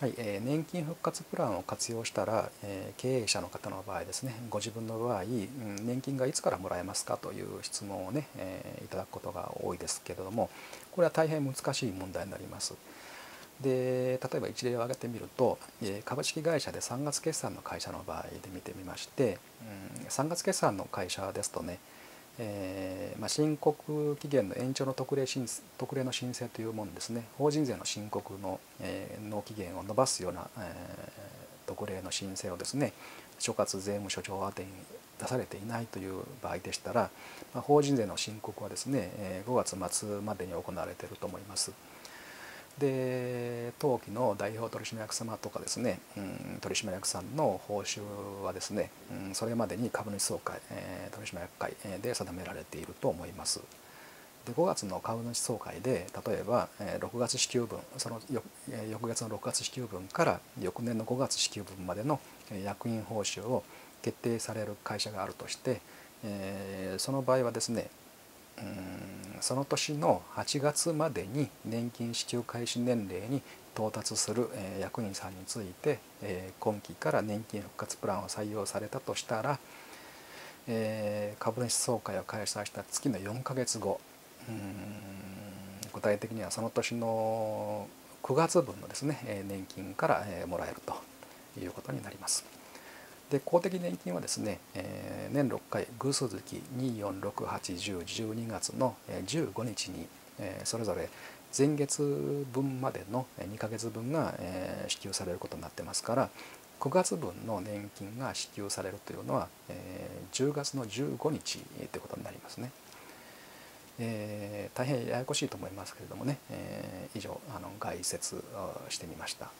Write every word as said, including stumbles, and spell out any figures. はい、えー、年金復活プランを活用したら、えー、経営者の方の場合ですね、ご自分の場合、うん、年金がいつからもらえますかという質問をね、えー、いただくことが多いですけれども、これは大変難しい問題になります。で、例えば一例を挙げてみると、えー、株式会社でさんがつ決算の会社の場合で見てみまして、うん、さんがつ決算の会社ですとね、えーまあ、申告期限の延長の特例申特例の申請というものですね、法人税の申告の、えー、納期限を延ばすような、えー、特例の申請をですね、所轄税務署長宛てに出されていないという場合でしたら、まあ、法人税の申告はですね、えー、ごがつ末までに行われていると思います。で、当期の代表取締役様とかですね、うん、取締役さんの報酬はですね、うん、それまでに株主総会、えー、取締役会で定められていると思います。で、ごがつの株主総会で、例えばろくがつ支給分、その翌月のろくがつ支給分から翌年のごがつ支給分までの役員報酬を決定される会社があるとして、えー、その場合はですね、うん、その年のはちがつまでに年金支給開始年齢に到達する役員さんについて、今期から年金復活プランを採用されたとしたら、株主総会を開催した月のよんかげつご、うん、具体的にはその年のくがつぶんのですね、年金からもらえるということになります。で、公的年金はですね、えー、年ろっかい偶数月に、よん、ろく、はち、じゅう、じゅうにがつのじゅうごにちに、えー、それぞれ前月分までのにかげつぶんが、えー、支給されることになってますから、くがつぶんの年金が支給されるというのは、えー、じゅうがつのじゅうごにちということになりますね。えー、大変ややこしいと思いますけれどもね、えー、以上あの概説をしてみました。